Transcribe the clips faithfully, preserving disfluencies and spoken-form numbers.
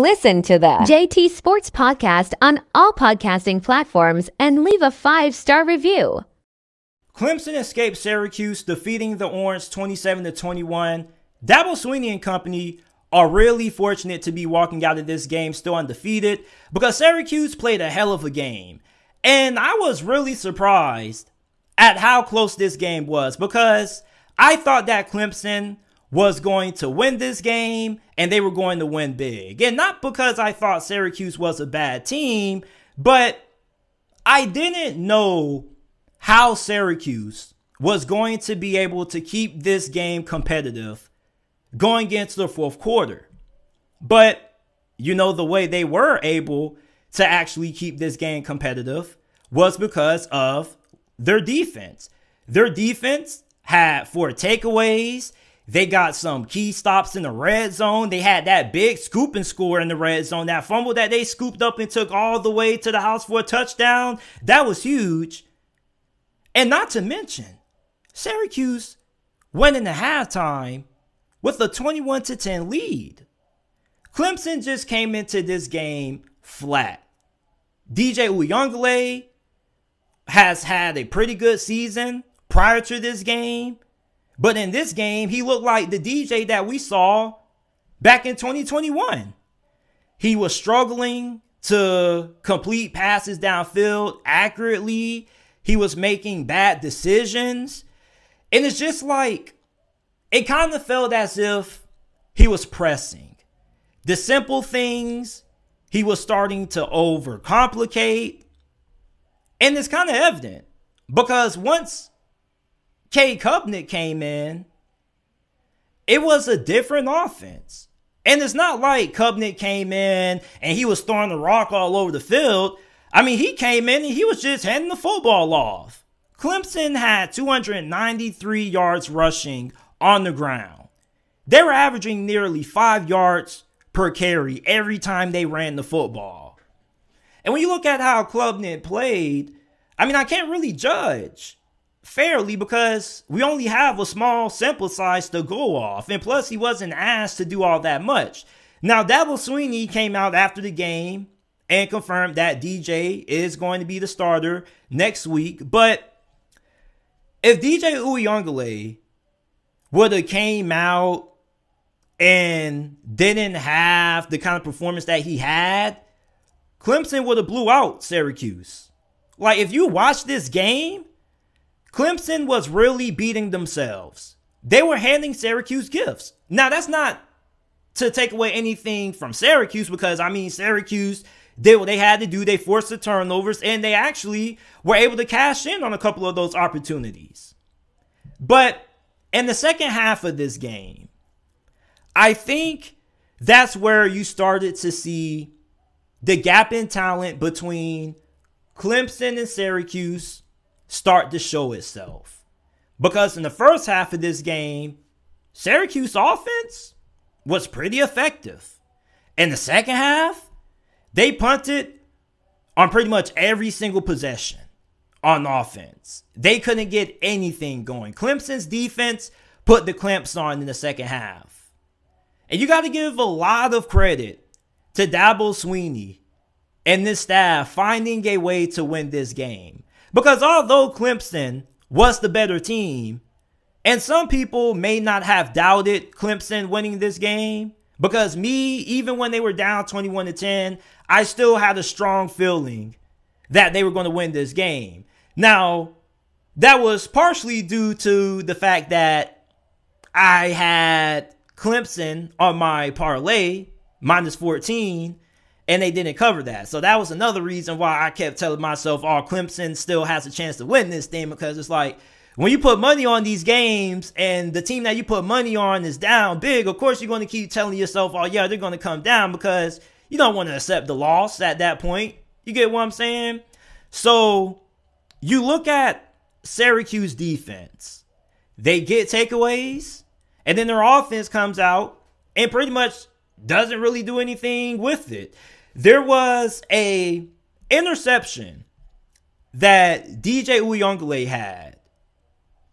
Listen to the J T Sports Podcast on all podcasting platforms and leave a five-star review. Clemson escaped Syracuse, defeating the Orange twenty-seven to twenty-one. Dabo Swinney and company are really fortunate to be walking out of this game still undefeated because Syracuse played a hell of a game. And I was really surprised at how close this game was because I thought that Clemson was going to win this game and they were going to win big. And not because I thought Syracuse was a bad team, but I didn't know how Syracuse was going to be able to keep this game competitive going into the fourth quarter. But, you know, the way they were able to actually keep this game competitive was because of their defense. Their defense had four takeaways. They got some key stops in the red zone. They had that big scoop and score in the red zone. That fumble that they scooped up and took all the way to the house for a touchdown. That was huge. And not to mention, Syracuse went into halftime with a twenty-one to ten lead. Clemson just came into this game flat. D J Uyungle has had a pretty good season prior to this game. But in this game, he looked like the D J that we saw back in twenty twenty-one. He was struggling to complete passes downfield accurately. He was making bad decisions. And it's just like, it kind of felt as if he was pressing. The simple things, he was starting to overcomplicate. And it's kind of evident because once Cade Klubnik came in, it was a different offense. And it's not like Klubnik came in and he was throwing the rock all over the field. I mean, he came in and he was just handing the football off. Clemson had two hundred ninety-three yards rushing on the ground. They were averaging nearly five yards per carry every time they ran the football. And when you look at how Klubnik played, I mean, I can't really judge fairly because we only have a small sample size to go off, and plus he wasn't asked to do all that much. Now Dabo Swinney came out after the game and confirmed that D J is going to be the starter next week, but if D J Uyungle would have came out and didn't have the kind of performance that he had, Clemson would have blew out Syracuse. Like, if you watch this game, Clemson was really beating themselves. They were handing Syracuse gifts. Now, that's not to take away anything from Syracuse because, I mean, Syracuse did what they had to do. They forced the turnovers, and they actually were able to cash in on a couple of those opportunities. But in the second half of this game, I think that's where you started to see the gap in talent between Clemson and Syracuse start to show itself. Because in the first half of this game, Syracuse offense was pretty effective. In the second half, they punted on pretty much every single possession on offense. They couldn't get anything going. Clemson's defense put the clamps on in the second half. And you got to give a lot of credit to Dabo Swinney and this staff finding a way to win this game. Because although Clemson was the better team, and some people may not have doubted Clemson winning this game, because me, even when they were down twenty-one to ten, I still had a strong feeling that they were going to win this game. Now, that was partially due to the fact that I had Clemson on my parlay, minus fourteen, and they didn't cover that. So that was another reason why I kept telling myself, oh, Clemson still has a chance to win this thing. Because it's like, when you put money on these games and the team that you put money on is down big, of course you're going to keep telling yourself, oh, yeah, they're going to come down, because you don't want to accept the loss at that point. You get what I'm saying? So you look at Syracuse defense. They get takeaways, and then their offense comes out and pretty much doesn't really do anything with it. There was a interception that D J Uyungle had.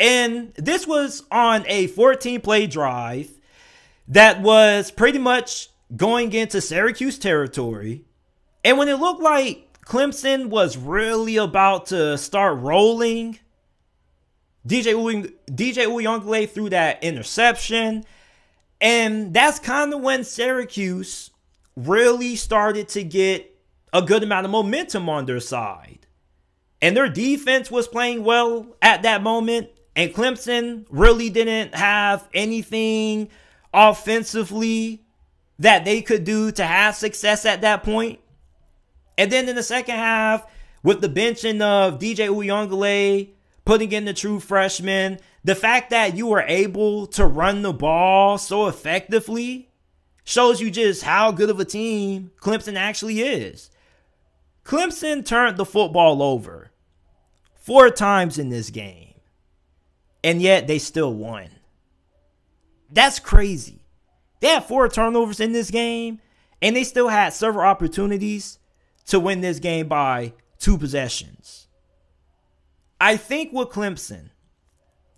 And this was on a fourteen play drive that was pretty much going into Syracuse territory. And when it looked like Clemson was really about to start rolling, D J, D J Uyungle threw that interception. And that's kind of when Syracuse really started to get a good amount of momentum on their side. And their defense was playing well at that moment. And Clemson really didn't have anything offensively that they could do to have success at that point. And then in the second half, with the benching of D J Uyungle, putting in the true freshman, the fact that you were able to run the ball so effectively shows you just how good of a team Clemson actually is. Clemson turned the football over four times in this game, and yet they still won. That's crazy. They had four turnovers in this game, and they still had several opportunities to win this game by two possessions. I think with Clemson,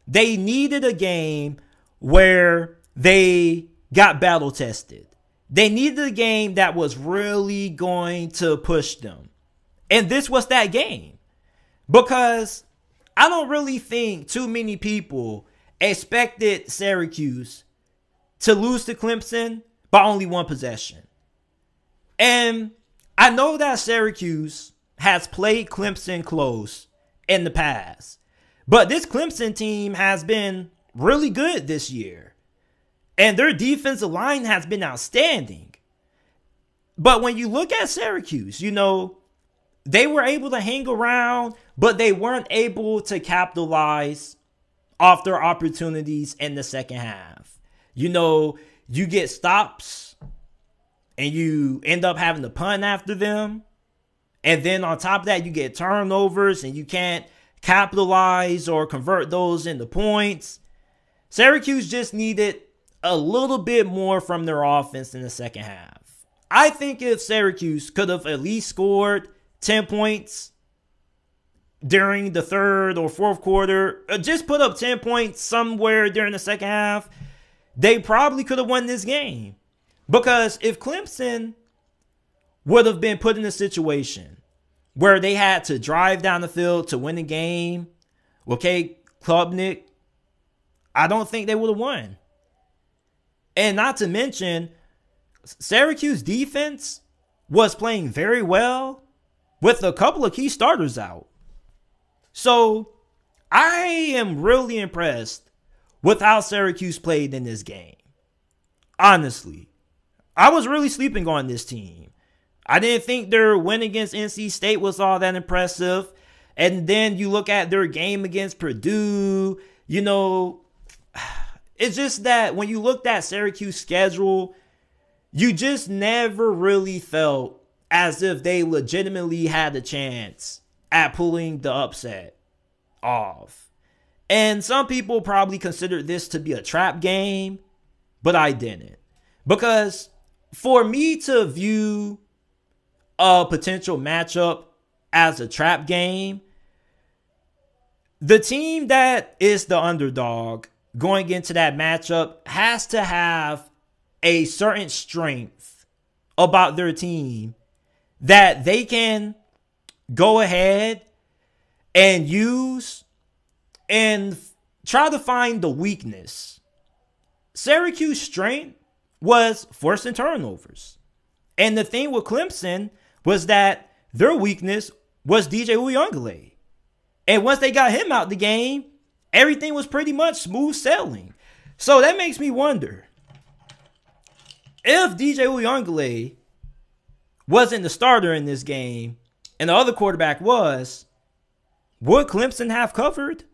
they needed a game where they got battle tested. They needed a game that was really going to push them. And this was that game. Because I don't really think too many people expected Syracuse to lose to Clemson by only one possession. And I know that Syracuse has played Clemson close in the past, but this Clemson team has been really good this year, and their defensive line has been outstanding. But when you look at Syracuse, you know, they were able to hang around, but they weren't able to capitalize off their opportunities in the second half. You know, you get stops and you end up having to punt after them. And then on top of that, you get turnovers and you can't capitalize or convert those into points. Syracuse just needed a little bit more from their offense in the second half. I think if Syracuse could have at least scored ten points during the third or fourth quarter, just put up ten points somewhere during the second half, they probably could have won this game. Because if Clemson would have been put in a situation where they had to drive down the field to win the game, okay, Klubnik, I don't think they would have won. And not to mention, Syracuse defense was playing very well with a couple of key starters out. So I am really impressed with how Syracuse played in this game. Honestly, I was really sleeping on this team. I didn't think their win against N C State was all that impressive. And then you look at their game against Purdue. You know, it's just that when you looked at Syracuse's schedule, you just never really felt as if they legitimately had a chance at pulling the upset off. And some people probably considered this to be a trap game, but I didn't. Because for me to view a potential matchup as a trap game, the team that is the underdog going into that matchup has to have a certain strength about their team that they can go ahead and use and try to find the weakness. Syracuse's strength was forcing turnovers. And the thing with Clemson was that their weakness was D J Uyungle. And once they got him out the game, everything was pretty much smooth sailing. So that makes me wonder, if D J Uyungle wasn't the starter in this game, and the other quarterback was, would Clemson have covered?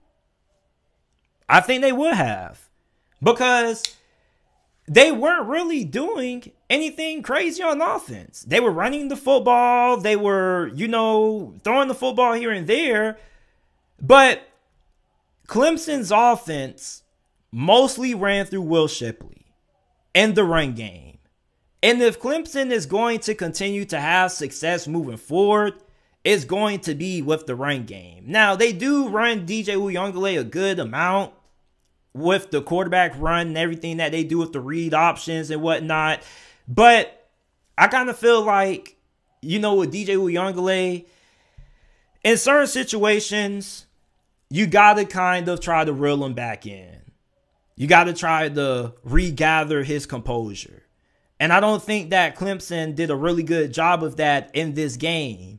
I think they would have. Because they weren't really doing anything crazy on offense. They were running the football. They were, you know, throwing the football here and there. But Clemson's offense mostly ran through Will Shipley and the run game. And if Clemson is going to continue to have success moving forward, it's going to be with the run game. Now, they do run D J Uyungle a good amount with the quarterback run and everything that they do with the read options and whatnot. But I kind of feel like, you know, with D J Uyungle, in certain situations, you got to kind of try to reel him back in. You got to try to regather his composure. And I don't think that Clemson did a really good job of that in this game.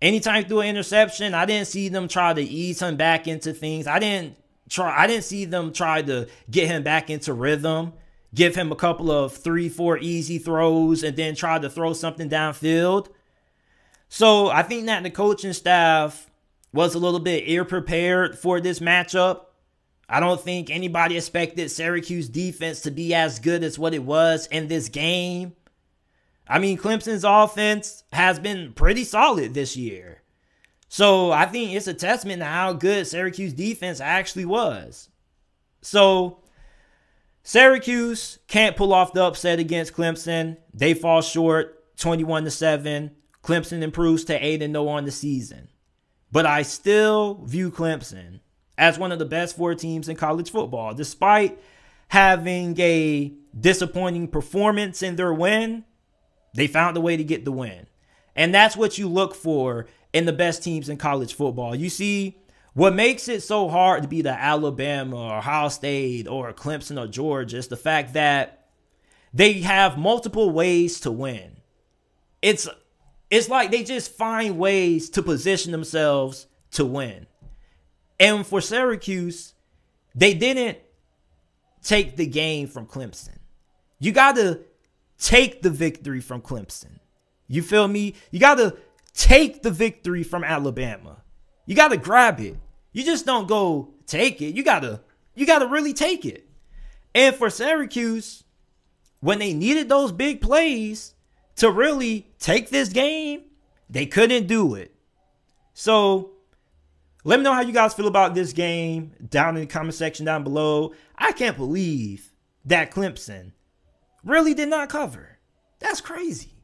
Anytime through an interception, I didn't see them try to ease him back into things. I didn't try. I didn't see them try to get him back into rhythm, give him a couple of three, four easy throws, and then try to throw something downfield. So I think that the coaching staff was a little bit ill-prepared for this matchup. I don't think anybody expected Syracuse defense to be as good as what it was in this game. I mean, Clemson's offense has been pretty solid this year. So I think it's a testament to how good Syracuse defense actually was. So Syracuse can't pull off the upset against Clemson. They fall short twenty-one to seven. Clemson improves to eight and oh on the season. But I still view Clemson as one of the best four teams in college football. Despite having a disappointing performance in their win, they found a way to get the win. And that's what you look for in the best teams in college football. You see, what makes it so hard to be the Alabama or Ohio State or Clemson or Georgia is the fact that they have multiple ways to win. It's, it's like they just find ways to position themselves to win. And for Syracuse, they didn't take the game from Clemson. You got to take the victory from Clemson. You feel me? You got to take the victory from Alabama. You got to grab it. You just don't go take it. You got to you got to really take it. And for Syracuse, when they needed those big plays to really take this game, they couldn't do it. So let me know how you guys feel about this game down in the comment section down below. I can't believe that Clemson really did not cover. That's crazy.